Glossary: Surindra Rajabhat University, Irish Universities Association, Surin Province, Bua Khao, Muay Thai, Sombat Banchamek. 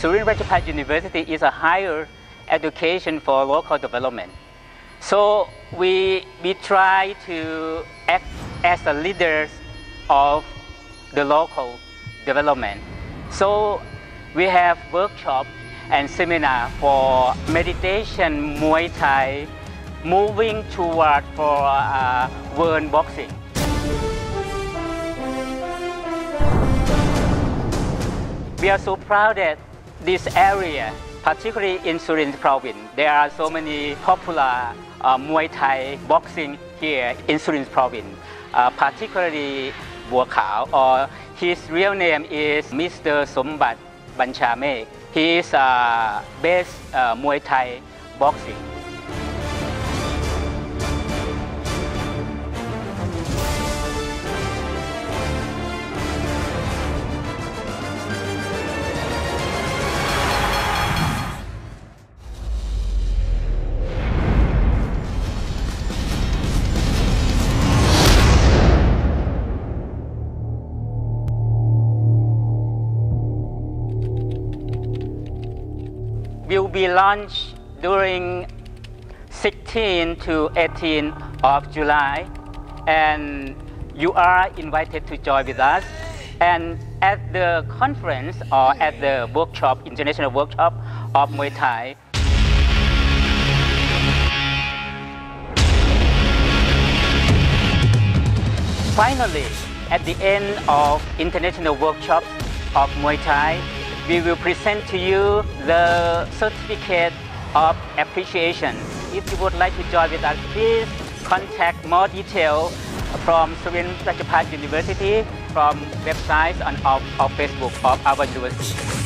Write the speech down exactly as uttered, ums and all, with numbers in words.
Surindra Rajabhat University is a higher education for local development. So we, we try to act as the leaders of the local development. So we have workshops and seminar for meditation, Muay Thai, moving toward for uh, world boxing. We are so proud that this area, particularly in Surin Province, there are so many popular uh, Muay Thai boxing here in Surin Province, uh, particularly Bua Khao, or his real name is Mister Sombat Banchamek. He is uh, best uh, Muay Thai boxing. Will be launched during sixteen to eighteen of July, and you are invited to join with us. And at the conference or at the workshop, international workshop of Muay Thai, finally, at the end of international workshops of Muay Thai, we will present to you the certificate of appreciation. If you would like to join with us, please contact more detail from Surindra Rajabhat University, from websites and of, of Facebook of our university.